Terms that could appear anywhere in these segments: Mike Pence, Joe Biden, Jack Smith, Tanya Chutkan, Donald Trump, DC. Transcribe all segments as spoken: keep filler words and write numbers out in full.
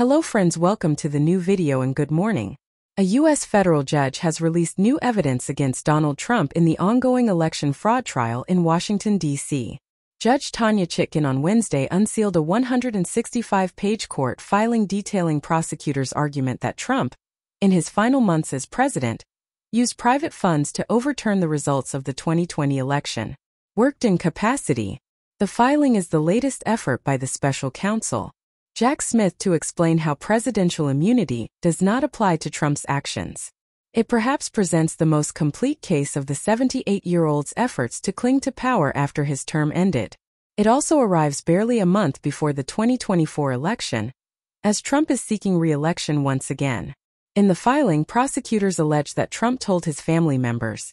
Hello friends, welcome to the new video and good morning. A U S federal judge has released new evidence against Donald Trump in the ongoing election fraud trial in Washington, D C Judge Tanya Chutkan on Wednesday unsealed a one hundred sixty-five page court filing detailing prosecutors' argument that Trump, in his final months as president, used private funds to overturn the results of the twenty twenty election. Worked in capacity. The filing is the latest effort by the special counsel, Jack Smith, to explain how presidential immunity does not apply to Trump's actions. It perhaps presents the most complete case of the seventy-eight-year-old's efforts to cling to power after his term ended. It also arrives barely a month before the twenty twenty-four election, as Trump is seeking re-election once again. In the filing, prosecutors allege that Trump told his family members,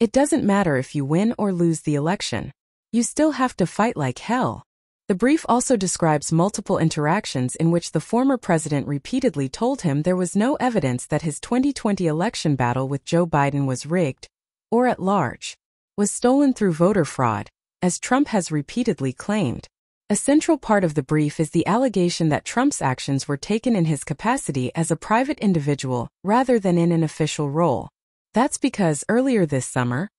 "It doesn't matter if you win or lose the election. You still have to fight like hell." The brief also describes multiple interactions in which the former president repeatedly told him there was no evidence that his twenty twenty election battle with Joe Biden was rigged, or at large, was stolen through voter fraud, as Trump has repeatedly claimed. A central part of the brief is the allegation that Trump's actions were taken in his capacity as a private individual rather than in an official role. That's because earlier this summer,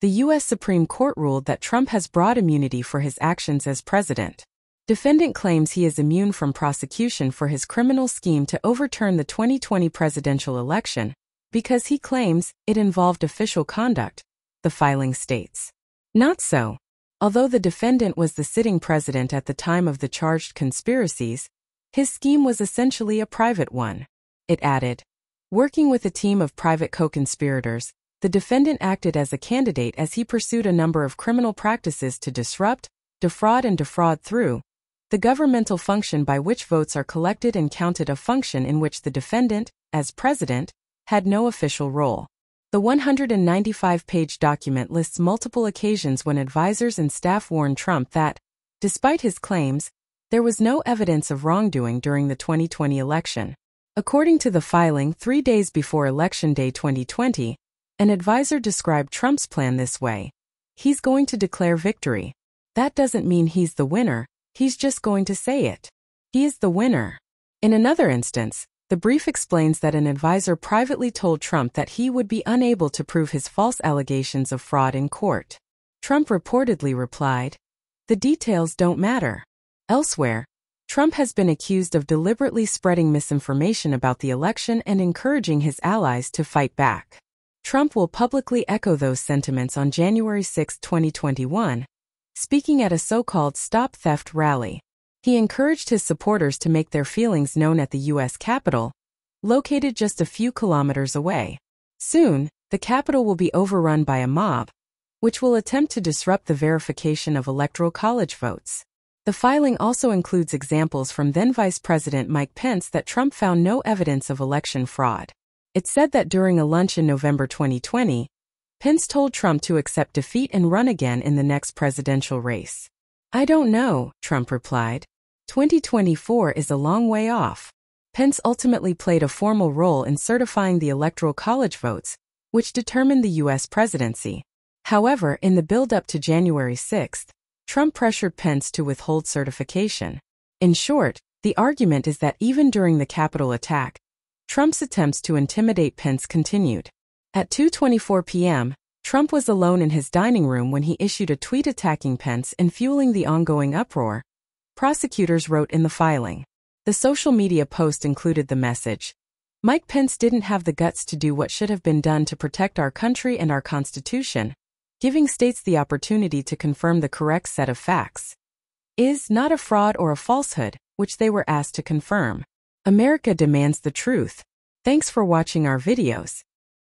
the U S Supreme Court ruled that Trump has broad immunity for his actions as president. Defendant claims he is immune from prosecution for his criminal scheme to overturn the twenty twenty presidential election because he claims it involved official conduct, the filing states. Not so. Although the defendant was the sitting president at the time of the charged conspiracies, his scheme was essentially a private one, it added. Working with a team of private co-conspirators, the defendant acted as a candidate as he pursued a number of criminal practices to disrupt, defraud and defraud through the governmental function by which votes are collected and counted, a function in which the defendant, as president, had no official role. The one hundred ninety-five page document lists multiple occasions when advisors and staff warned Trump that, despite his claims, there was no evidence of wrongdoing during the twenty twenty election. According to the filing, three days before Election Day twenty twenty, an advisor described Trump's plan this way. "He's going to declare victory. That doesn't mean he's the winner, he's just going to say it. He is the winner." In another instance, the brief explains that an advisor privately told Trump that he would be unable to prove his false allegations of fraud in court. Trump reportedly replied, "The details don't matter." Elsewhere, Trump has been accused of deliberately spreading misinformation about the election and encouraging his allies to fight back. Trump will publicly echo those sentiments on January sixth twenty twenty-one, speaking at a so-called Stop Theft rally. He encouraged his supporters to make their feelings known at the U S Capitol, located just a few kilometers away. Soon, the Capitol will be overrun by a mob, which will attempt to disrupt the verification of Electoral College votes. The filing also includes examples from then-Vice President Mike Pence that Trump found no evidence of election fraud. It said that during a lunch in November twenty twenty, Pence told Trump to accept defeat and run again in the next presidential race. "I don't know," Trump replied. twenty twenty-four is a long way off." Pence ultimately played a formal role in certifying the Electoral College votes, which determined the U S presidency. However, in the build-up to January sixth, Trump pressured Pence to withhold certification. In short, the argument is that even during the Capitol attack, Trump's attempts to intimidate Pence continued. At two twenty-four p m, Trump was alone in his dining room when he issued a tweet attacking Pence and fueling the ongoing uproar, prosecutors wrote in the filing. The social media post included the message, "Mike Pence didn't have the guts to do what should have been done to protect our country and our Constitution, giving states the opportunity to confirm the correct set of facts is not a fraud or a falsehood, which they were asked to confirm. America demands the truth." Thanks for watching our videos.